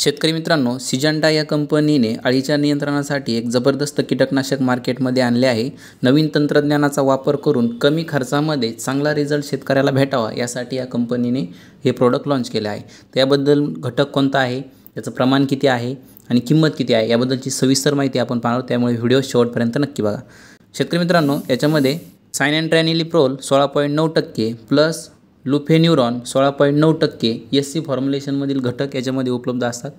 शेतकरी मित्रांनो, सिजंडा या कंपनीने अळीच्या नियंत्रणासाठी एक जबरदस्त कीटकनाशक मार्केटमध्ये आणले आहे। नवीन तंत्रज्ञानाचा वापर करून कमी खर्चामध्ये चांगला रिझल्ट शेतकऱ्याला भेटावा यासाठी या कंपनीने हे प्रोडक्ट लॉन्च केले आहे। त्याबद्दल घटक कोणता आहे, त्याचं प्रमाण किती आहे आणि किंमत किती आहे याबद्दलची सविस्तर माहिती आपण पाहणार, त्यामुळे व्हिडिओ शेवटपर्यंत नक्की बघा। शेतकरी मित्रांनो, याच्यामध्ये साइननट्रॅनिलिप्रोल 16.9% प्लस लुफेन्युरॉन 16.9% SC फॉर्म्युलेशनमधील घटक याच्यामध्ये उपलब्ध असतात।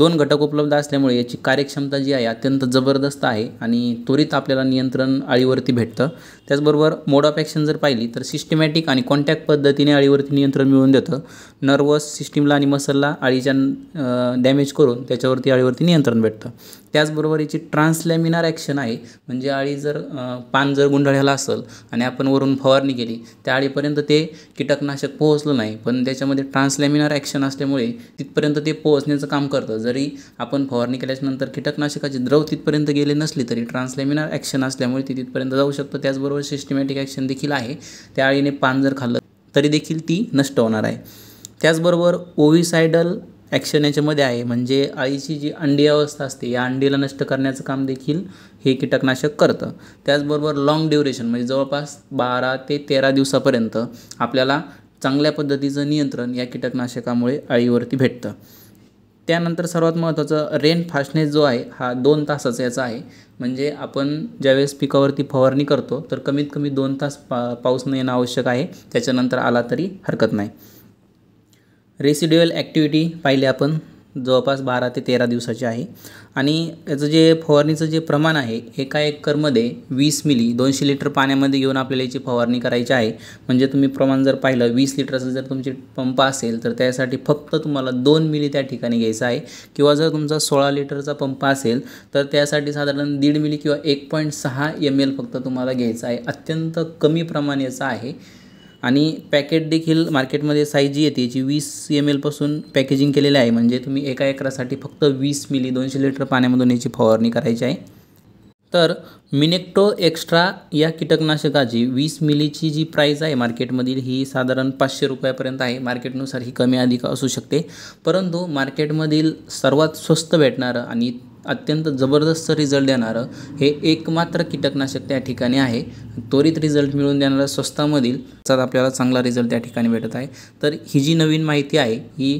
दोन घटक उपलब्ध असल्यामुळे याची कार्यक्षमता जी आहे अत्यंत जबरदस्त आहे आणि त्वरित आपल्याला नियंत्रण अळीवरती भेटतं। त्याचबरोबर मोड ऑफ ॲक्शन जर पाहिली तर सिस्टमॅटिक आणि कॉन्टॅक्ट पद्धतीने अळीवरती नियंत्रण मिळवून देतं। नर्वस सिस्टीमला आणि मसलला अळीच्या डॅमेज करून त्याच्यावरती अळीवरती नियंत्रण भेटतं। त्याचबरोबर याची ट्रान्सलॅमिनार ॲक्शन आहे, म्हणजे अळी जर पान जर गुंडाळ्याला असेल आणि आपण वरून फवारणी केली त्या अळीपर्यंत ते कीटकनाशक पोहोचलं नाही, पण त्याच्यामध्ये ट्रान्सलॅमिनार ॲक्शन असल्यामुळे तिथपर्यंत ते पोहोचण्याचं काम करतं। जरी आपण फवारणी केल्यानंतर कीटकनाशकाचे द्रव तिथपर्यंत गेले नसले तरी ट्रान्सलॅमिनार ॲक्शन असल्यामुळे ती तिथपर्यंत जाऊ शकतं। त्याचबरोबर सिस्टमॅटिक ॲक्शन देखील आहे, त्या अळीने पान जर खाल्लं तरी देखील ती नष्ट होणार आहे। त्याचबरोबर ओविसायडल ॲक्शन याच्यामध्ये आहे, म्हणजे अळीची जी अंडी अवस्था असते या अंडीला नष्ट करण्याचं काम देखील हे कीटकनाशक करतं। त्याचबरोबर लाँग ड्युरेशन म्हणजे जवळपास 12 ते 13 दिवसापर्यंत आपल्याला चांगल्या पद्धतीचं नियंत्रण या कीटकनाशकामुळे अळीवरती भेटतं। त्यानंतर सर्वात महत्त्वाचं रेन फास्टनेस जो आहे हा 2 तासाचा याचा आहे, म्हणजे आपण ज्यावेळेस पिकावरती फवारणी करतो तर कमीत कमी 2 तास पाऊस न येणं आवश्यक आहे, त्याच्यानंतर आला तरी हरकत नाही। रेसिड्युअल ॲक्टिव्हिटी पाहिले आपण जवळपास 12 ते 13 दिवसाची आहे आणि याचं जे फवारणीचं जे प्रमाण आहे 1 एकरमध्ये 20 मिली 200 लिटर पाण्यामध्ये घेऊन आपल्याला याची फवारणी करायची आहे। म्हणजे तुम्ही प्रमाण जर पाहिलं 20 लिटरचं जर तुमची पंप असेल तर त्यासाठी फक्त तुम्हाला 2 मिली त्या ठिकाणी घ्यायचं आहे, किंवा जर तुमचा 16 लिटरचा पंप असेल तर त्यासाठी साधारण 1.5 मिली किंवा 1.6 ml फक्त तुम्हाला घ्यायचं आहे। अत्यंत कमी प्रमाण याचं आहे आणि पॅकेट देखील मार्केटमध्ये साईज जी येते याची 20 ml पासून पॅकेजिंग केलेलं आहे, म्हणजे तुम्ही 1 एकरासाठी फक्त 20 मिली 200 लिटर पाण्यामधून याची फवारणी करायची आहे। तर मिनेक्टो एक्स्ट्रा या कीटकनाशकाची 20 मिलीची जी प्राईज आहे मार्केटमधील ही साधारण 500 रुपयापर्यंत आहे। मार्केटनुसार ही कमी अधिक असू शकते, परंतु मार्केटमधील सर्वात स्वस्त भेटणारं आणि अत्यंत जबरदस्त रिझल्ट देणारं हे एकमात्र कीटकनाशक त्या ठिकाणी आहे। त्वरित रिझल्ट मिळवून देणाऱ्या स्वस्तामधील आपल्याला चांगला रिझल्ट त्या ठिकाणी भेटत आहे। तर ही जी नवीन माहिती आहे ही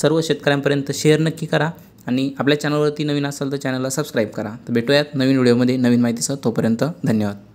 सर्व शेतकऱ्यांपर्यंत शेअर नक्की करा आणि आपल्या चॅनलवरती नवीन असाल तर चॅनलला सबस्क्राईब करा। तर भेटूयात नवीन व्हिडिओमध्ये नवीन माहितीसह, तोपर्यंत धन्यवाद।